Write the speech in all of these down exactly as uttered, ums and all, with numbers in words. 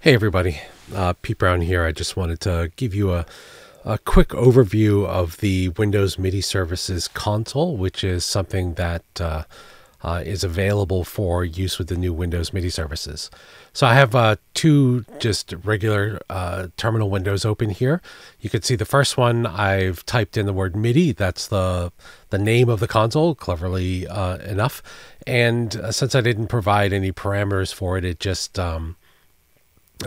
Hey everybody, uh, Pete Brown here. I just wanted to give you a, a quick overview of the Windows MIDI Services console, which is something that uh, uh, is available for use with the new Windows MIDI Services. So I have uh, two just regular uh, terminal windows open here. You can see the first one, I've typed in the word MIDI. That's the, the name of the console, cleverly uh, enough. And uh, since I didn't provide any parameters for it, it just... Um,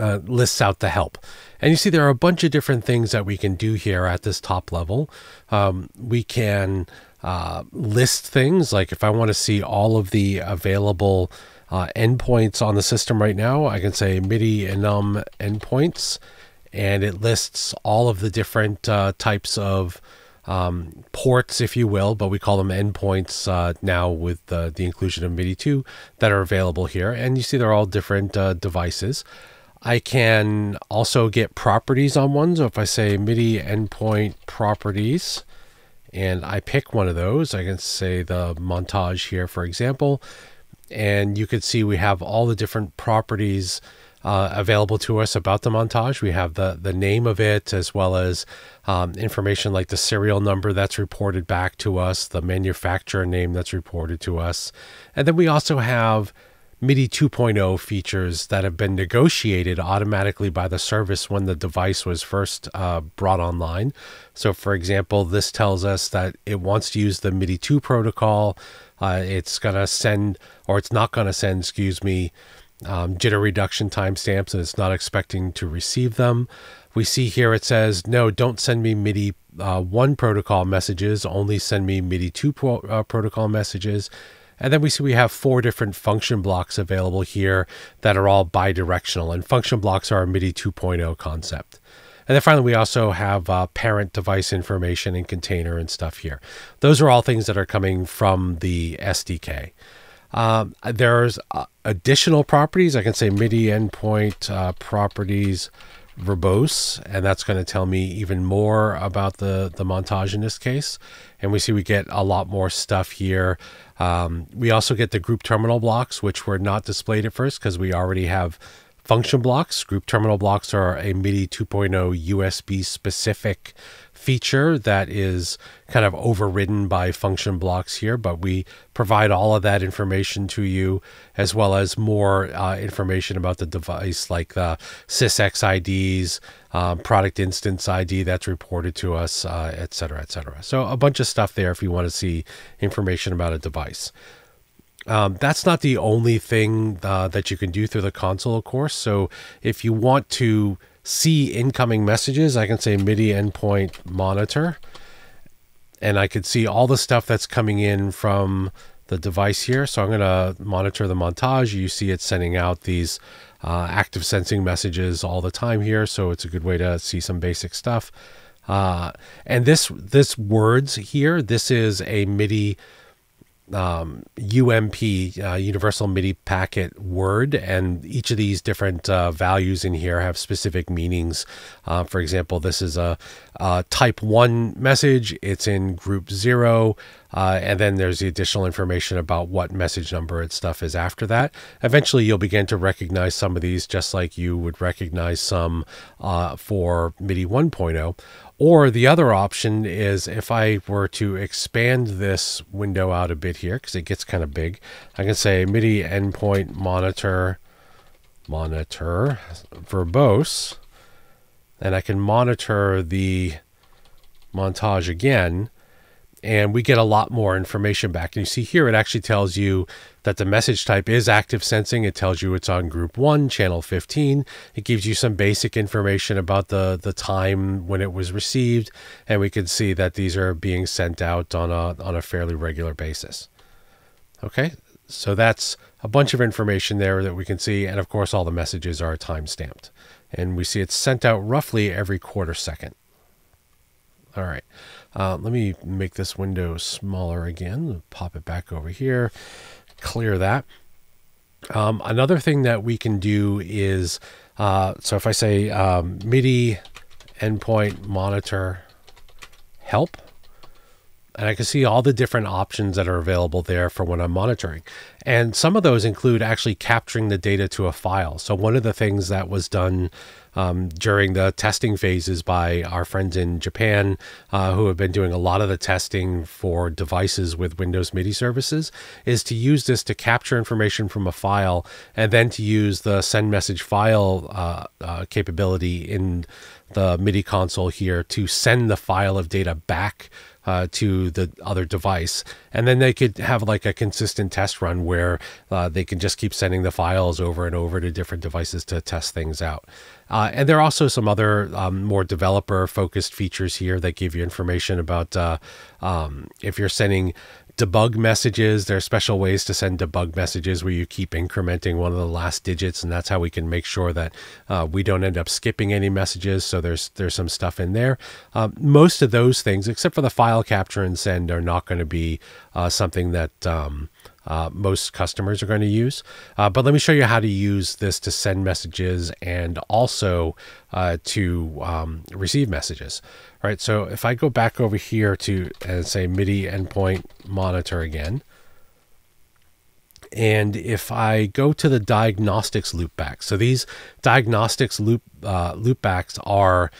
Uh, lists out the help. And you see there are a bunch of different things that we can do here at this top level. Um, we can uh, list things, like if I want to see all of the available uh, endpoints on the system right now, I can say MIDI and enum endpoints, and it lists all of the different uh, types of um, ports, if you will, but we call them endpoints uh, now with uh, the inclusion of MIDI two that are available here. And you see they're all different uh, devices. I can also get properties on one. So if I say MIDI endpoint properties and I pick one of those, I can say the montage here, for example, and you can see we have all the different properties uh, available to us about the montage. We have the, the name of it, as well as um, information like the serial number that's reported back to us, the manufacturer name that's reported to us. And then we also have MIDI two point oh features that have been negotiated automatically by the service when the device was first uh, brought online. So for example, this tells us that it wants to use the MIDI two protocol. Uh, it's going to send, or it's not going to send, excuse me, um, jitter reduction timestamps, and it's not expecting to receive them. We see here it says, no, don't send me MIDI one protocol messages, only send me MIDI two pro uh, protocol messages. And then we see we have four different function blocks available here that are all bidirectional, and function blocks are our MIDI two point oh concept. And then finally, we also have uh, parent device information and container and stuff here. Those are all things that are coming from the S D K. Um, there's uh, additional properties. I can say MIDI endpoint uh, properties verbose, and that's going to tell me even more about the the montage in this case. And we see we get a lot more stuff here. Um, we also get the group terminal blocks, which were not displayed at first because we already have function blocks. Group terminal blocks are a MIDI two point oh U S B specific feature that is kind of overridden by function blocks here, but we provide all of that information to you, as well as more uh, information about the device, like the SysEx I Ds, um, product instance I D that's reported to us, uh, et cetera, et cetera. So a bunch of stuff there if you want to see information about a device. Um, that's not the only thing uh, that you can do through the console, of course. So if you want to see incoming messages, I can say MIDI endpoint monitor, and I could see all the stuff that's coming in from the device here. So I'm going to monitor the montage. You see it's sending out these uh, active sensing messages all the time here. So it's a good way to see some basic stuff. Uh, and this, this words here, this is a MIDI Um, U M P, uh, Universal MIDI Packet word, and each of these different uh, values in here have specific meanings. Uh, for example, this is a, a type one message, it's in group zero, uh, and then there's the additional information about what message number and stuff is after that. Eventually, you'll begin to recognize some of these, just like you would recognize some uh, for MIDI one point oh. Or the other option is, if I were to expand this window out a bit here, because it gets kind of big, I can say MIDI endpoint monitor, monitor verbose, and I can monitor the montage again, and we get a lot more information back. And you see here, it actually tells you that the message type is active sensing. It tells you it's on group one, channel fifteen. It gives you some basic information about the, the time when it was received. And we can see that these are being sent out on a, on a fairly regular basis. Okay, so that's a bunch of information there that we can see. And of course, all the messages are time stamped. And we see it's sent out roughly every quarter second. All right, uh, let me make this window smaller again, pop it back over here. Clear that. Um, another thing that we can do is, uh, so if I say um, MIDI endpoint monitor help, and I can see all the different options that are available there for when I'm monitoring. And some of those include actually capturing the data to a file. So one of the things that was done um, during the testing phases by our friends in Japan, uh, who have been doing a lot of the testing for devices with Windows MIDI services, is to use this to capture information from a file and then to use the send message file uh, uh, capability in the MIDI console here to send the file of data back Uh, to the other device. And then they could have like a consistent test run where uh, they can just keep sending the files over and over to different devices to test things out. Uh, and there are also some other um, more developer-focused features here that give you information about uh, um, if you're sending debug messages. There are special ways to send debug messages where you keep incrementing one of the last digits, and that's how we can make sure that uh, we don't end up skipping any messages. So there's there's some stuff in there. Uh, most of those things, except for the file capture and send, are not going to be uh, something that um, uh, most customers are going to use. Uh, but let me show you how to use this to send messages and also uh, to um, receive messages. All right, so if I go back over here to and say MIDI endpoint monitor again, and if I go to the diagnostics loopback, so these diagnostics loop uh, loopbacks are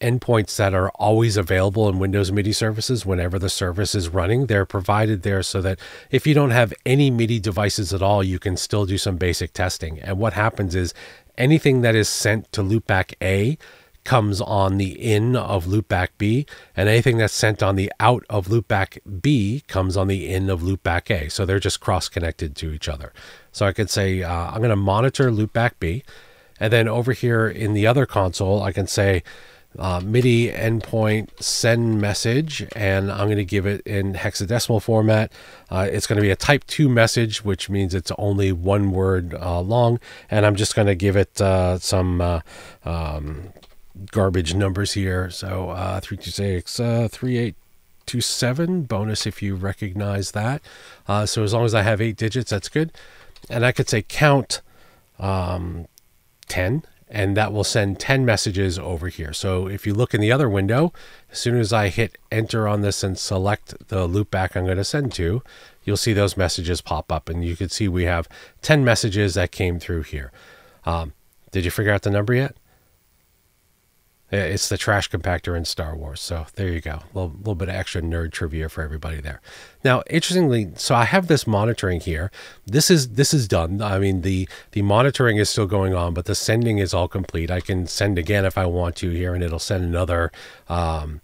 endpoints that are always available in Windows MIDI services whenever the service is running. They're provided there so that if you don't have any MIDI devices at all, you can still do some basic testing. And what happens is anything that is sent to loopback A comes on the in of loopback B, and anything that's sent on the out of loopback B comes on the in of loopback A. So they're just cross-connected to each other. So I could say, uh, I'm going to monitor loopback B, and then over here in the other console, I can say uh, MIDI endpoint send message, and I'm going to give it in hexadecimal format. Uh, it's going to be a type two message, which means it's only one word uh, long, and I'm just going to give it uh, some uh, um, garbage numbers here. So uh, three two six, uh, three eight two seven, bonus if you recognize that. Uh, so as long as I have eight digits, that's good. And I could say count um, ten, and that will send ten messages over here. So if you look in the other window, as soon as I hit enter on this and select the loopback I'm going to send to, you'll see those messages pop up, and you can see we have ten messages that came through here. Um, did you figure out the number yet? It's the trash compactor in Star Wars. So there you go. A little, little bit of extra nerd trivia for everybody there. Now, interestingly, so I have this monitoring here. This is this is done. I mean, the, the monitoring is still going on, but the sending is all complete. I can send again if I want to here, and it'll send another um,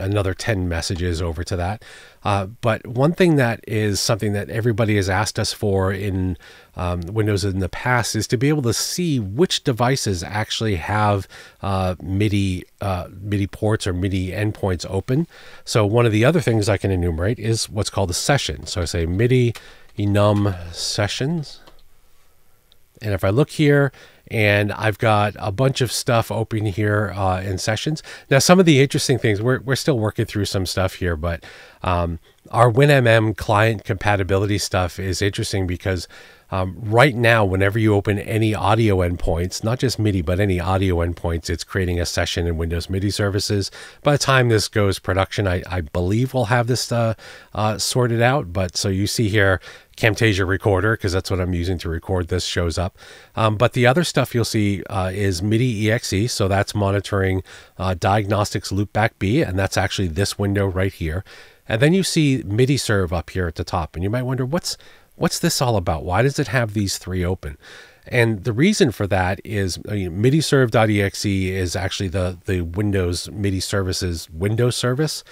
another ten messages over to that. Uh, but one thing that is something that everybody has asked us for in um, Windows in the past is to be able to see which devices actually have uh, MIDI uh, MIDI ports or MIDI endpoints open. So one of the other things I can enumerate is what's called a session. So I say MIDI enum sessions. And if I look here, and I've got a bunch of stuff open here uh, in sessions. Now, some of the interesting things, we're, we're still working through some stuff here, but um, our WinMM client compatibility stuff is interesting because um, right now, whenever you open any audio endpoints, not just MIDI, but any audio endpoints, it's creating a session in Windows MIDI services. By the time this goes production, I, I believe we'll have this uh, uh, sorted out. But so you see here, Camtasia recorder, because that's what I'm using to record this, shows up. Um, but the other stuff you'll see uh, is MIDI.exe. So that's monitoring uh, diagnostics loopback B, and that's actually this window right here. And then you see MidiSrv up here at the top, and you might wonder, what's what's this all about? Why does it have these three open? And the reason for that is I mean, MidiSrv.exe is actually the, the Windows MIDI services window service.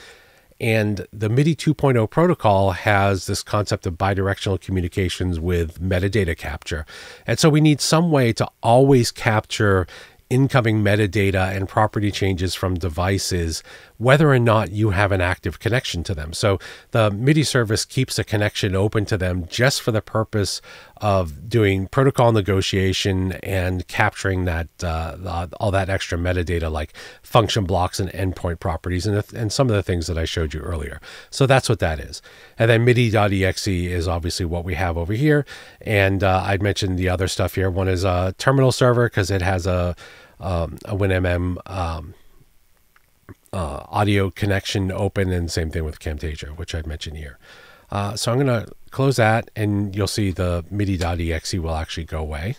And the MIDI two point oh protocol has this concept of bidirectional communications with metadata capture. And so we need some way to always capture incoming metadata and property changes from devices, whether or not you have an active connection to them. So the MIDI service keeps a connection open to them just for the purpose of doing protocol negotiation and capturing that uh, all that extra metadata like function blocks and endpoint properties and, and some of the things that I showed you earlier. So that's what that is. And then MIDI.exe is obviously what we have over here. And uh, I'd mentioned the other stuff here. One is a terminal server because it has a Um, a WinMM um, uh, audio connection open, and same thing with Camtasia, which I've mentioned here. Uh, so I'm going to close that, and you'll see the MIDI.exe will actually go away.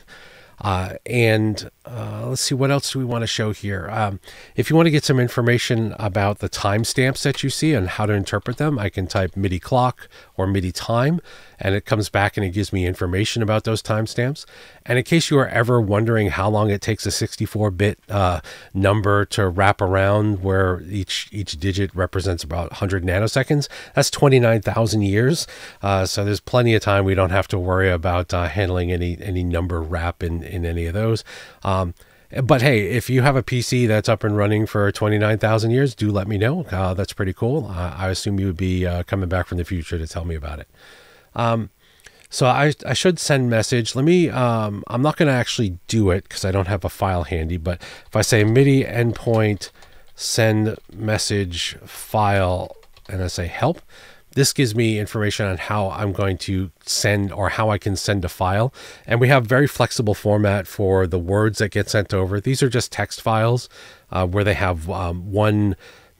Uh, and uh, let's see, what else do we want to show here? Um, if you want to get some information about the timestamps that you see and how to interpret them, I can type MIDI clock or MIDI time, and it comes back and it gives me information about those timestamps. And in case you are ever wondering how long it takes a sixty-four bit uh, number to wrap around, where each each digit represents about one hundred nanoseconds, that's twenty-nine thousand years. Uh, so there's plenty of time. We don't have to worry about uh, handling any any number wrap in in any of those. Um, but hey, if you have a P C that's up and running for twenty-nine thousand years, do let me know. Uh, that's pretty cool. Uh, I assume you would be uh, coming back from the future to tell me about it. Um, so I, I should send message. Let me, um, I'm not going to actually do it because I don't have a file handy, but if I say MIDI endpoint send message file, and I say help, this gives me information on how I'm going to send, or how I can send a file. And we have very flexible format for the words that get sent over. These are just text files, uh, where they have, um, one,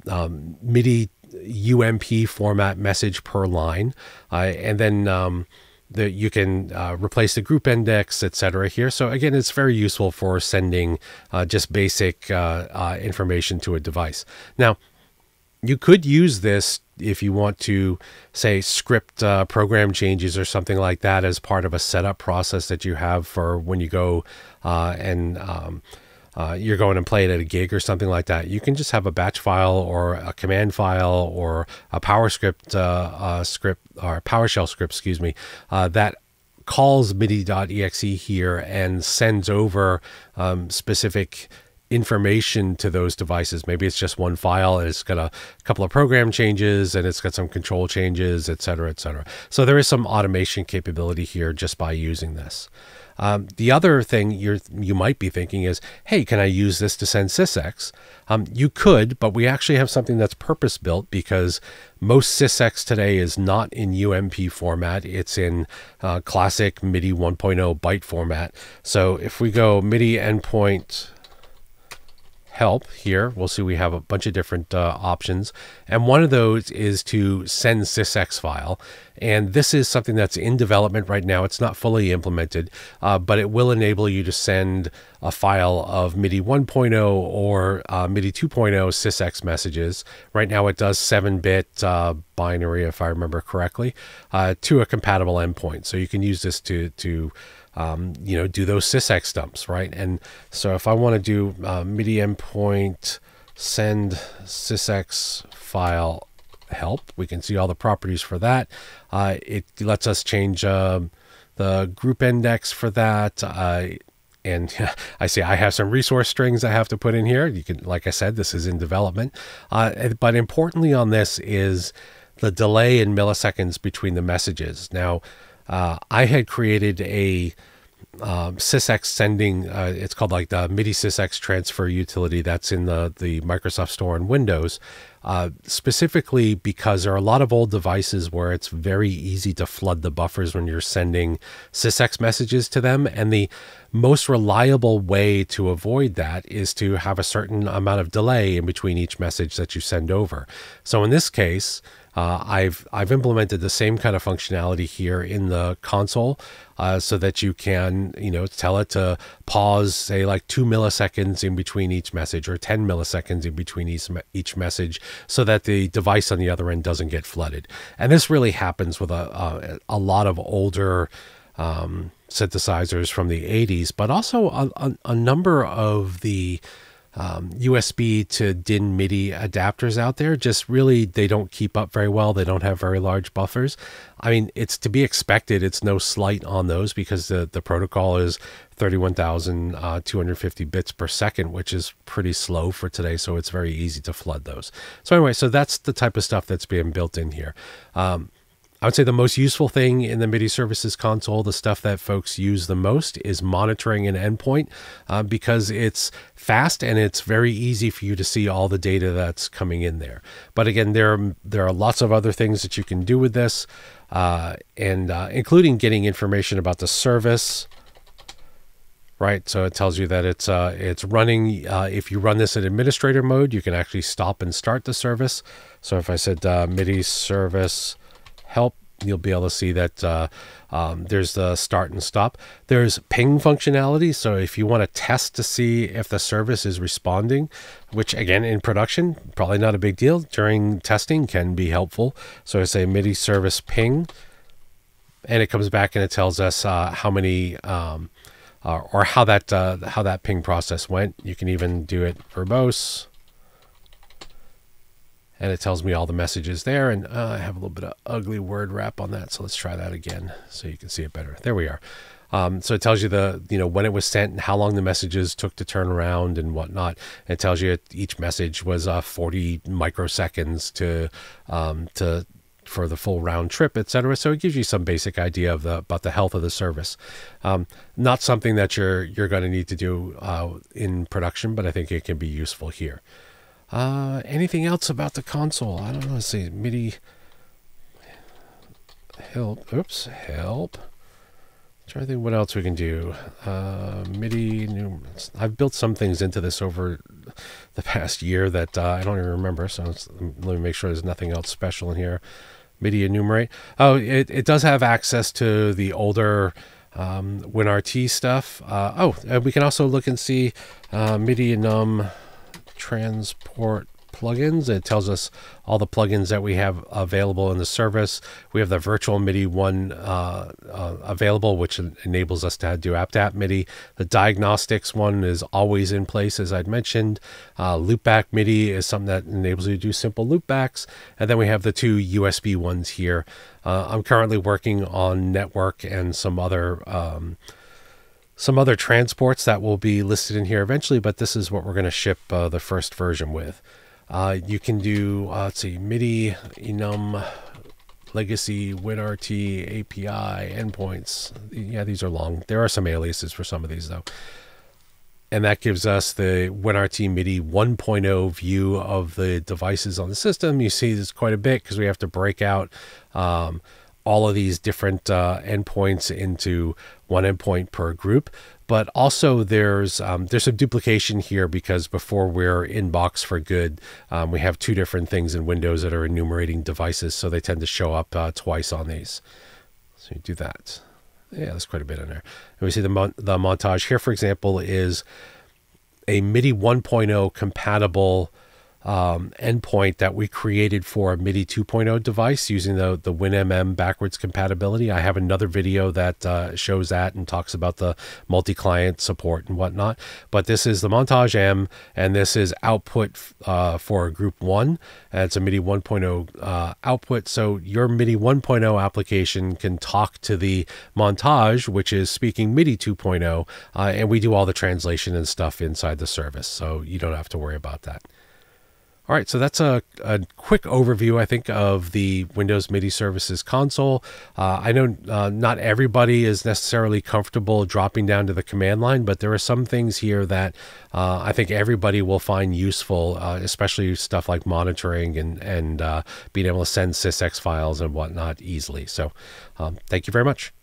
um, MIDI U M P format message per line, uh, and then um, the, you can uh, replace the group index, et cetera here. So again, it's very useful for sending uh, just basic uh, uh, information to a device. Now, you could use this if you want to, say, script uh, program changes or something like that as part of a setup process that you have for when you go uh, and um, Uh, you're going and playing at a gig or something like that. You can just have a batch file or a command file or a PowerScript uh, uh, script or PowerShell script, excuse me, uh, that calls MIDI.exe here and sends over um, specific information to those devices. Maybe it's just one file and it's got a couple of program changes and it's got some control changes, et cetera, et cetera. So there is some automation capability here just by using this. Um, the other thing you're, you might be thinking is, hey, can I use this to send SysEx? Um, you could, but we actually have something that's purpose-built, because most SysEx today is not in U M P format. It's in uh, classic MIDI one point oh byte format. So if we go MIDI endpoint help here, we'll see we have a bunch of different uh, options. And one of those is to send SysEx file. And this is something that's in development right now. It's not fully implemented, uh, but it will enable you to send a file of MIDI one point oh or uh, MIDI two point oh SysEx messages. Right now it does seven bit uh, binary, if I remember correctly, uh, to a compatible endpoint. So you can use this to, to um, you know, do those SysEx dumps, right? And so if I want to do uh, MIDI endpoint send SysEx file help, we can see all the properties for that. Uh, it lets us change uh, the group index for that. Uh, and I see I have some resource strings I have to put in here. You can, like I said, this is in development. Uh, but importantly on this is the delay in milliseconds between the messages. Now, uh, I had created a Um, SysEx sending, uh, it's called like the MIDI SysEx transfer utility, that's in the, the Microsoft Store and Windows, uh, specifically because there are a lot of old devices where it's very easy to flood the buffers when you're sending SysEx messages to them. And the most reliable way to avoid that is to have a certain amount of delay in between each message that you send over. So in this case, Uh, I've, I've implemented the same kind of functionality here in the console, uh, so that you can, you know, tell it to pause, say, like two milliseconds in between each message, or ten milliseconds in between each, each message, so that the device on the other end doesn't get flooded. And this really happens with a, a, a lot of older um, synthesizers from the eighties, but also a, a, a number of the Um, U S B to D I N MIDI adapters out there. Just really, they don't keep up very well. They don't have very large buffers. I mean, it's to be expected. It's no slight on those, because the, the protocol is thirty-one thousand two hundred fifty bits per second, which is pretty slow for today. So it's very easy to flood those. So anyway, so that's the type of stuff that's being built in here. Um, I would say the most useful thing in the MIDI Services console, the stuff that folks use the most, is monitoring an endpoint, uh, because it's fast and it's very easy for you to see all the data that's coming in there. But again, there are, there are lots of other things that you can do with this, uh, and uh, including getting information about the service. Right, so it tells you that it's uh, it's running. Uh, if you run this in administrator mode, you can actually stop and start the service. So if I said uh, MIDI service help, you'll be able to see that uh, um, there's the start and stop. There's ping functionality. So if you want to test to see if the service is responding, which again, in production, probably not a big deal, during testing can be helpful. So I say MIDI service ping, and it comes back and it tells us uh, how many um, uh, or how that, uh, how that ping process went. You can even do it verbose. And it tells me all the messages there. And uh, I have a little bit of ugly word wrap on that. So let's try that again so you can see it better. There we are. Um, so it tells you the, you know, when it was sent and how long the messages took to turn around and whatnot. It tells you each message was uh, forty microseconds to, um, to, for the full round trip, et cetera. So it gives you some basic idea of the about the health of the service. Um, not something that you're, you're going to need to do uh, in production, but I think it can be useful here. Uh, anything else about the console? I don't know. Let's see. MIDI help. Oops. Help. Try to think what else we can do. Uh, MIDI numerals. I've built some things into this over the past year that uh, I don't even remember. So let's, let me make sure there's nothing else special in here. MIDI enumerate. Oh, it, it does have access to the older um, WinRT stuff. Uh, oh, and we can also look and see uh, MIDI num transport plugins. It tells us all the plugins that we have available in the service. We have the virtual MIDI one uh, uh, available, which enables us to do apt-apt MIDI. The diagnostics one is always in place, as I'd mentioned. Uh, Loopback MIDI is something that enables you to do simple loopbacks. And then we have the two U S B ones here. Uh, I'm currently working on network and some other um, some other transports that will be listed in here eventually, but this is what we're going to ship uh, the first version with. Uh, you can do, uh, let's see, MIDI, enum, legacy, WinRT, A P I, endpoints. Yeah, these are long. There are some aliases for some of these, though. And that gives us the WinRT MIDI one point oh view of the devices on the system. You see this quite a bit because we have to break out um, all of these different uh, endpoints into one endpoint per group, but also there's um, there's some duplication here because before we're in box for good, um, we have two different things in Windows that are enumerating devices, so they tend to show up uh, twice on these. So you do that. Yeah, there's quite a bit in there. And we see the mon the montage here, for example, is a MIDI one point oh compatible Um, endpoint that we created for a MIDI two point oh device using the, the WinMM backwards compatibility. I have another video that uh, shows that and talks about the multi-client support and whatnot. But this is the Montage M, and this is output uh, for group one. And it's a MIDI one point oh uh, output. So your MIDI one point oh application can talk to the Montage, which is speaking MIDI two point oh. Uh, and we do all the translation and stuff inside the service. So you don't have to worry about that. All right, so that's a, a quick overview, I think, of the Windows MIDI Services console. Uh, I know uh, not everybody is necessarily comfortable dropping down to the command line, but there are some things here that uh, I think everybody will find useful, uh, especially stuff like monitoring and, and uh, being able to send SysEx files and whatnot easily. So um, thank you very much.